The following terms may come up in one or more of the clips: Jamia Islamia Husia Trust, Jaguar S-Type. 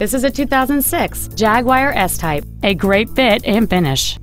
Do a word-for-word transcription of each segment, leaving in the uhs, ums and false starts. This is a two thousand six Jaguar S-Type, a great fit and finish.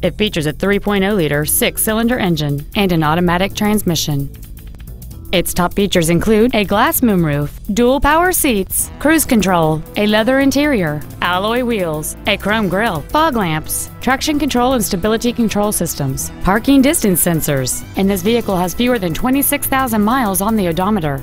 It features a three point oh liter six-cylinder engine and an automatic transmission. Its top features include a glass moonroof, dual power seats, cruise control, a leather interior, alloy wheels, a chrome grille, fog lamps, traction control and stability control systems, parking distance sensors, and this vehicle has fewer than twenty-six thousand miles on the odometer.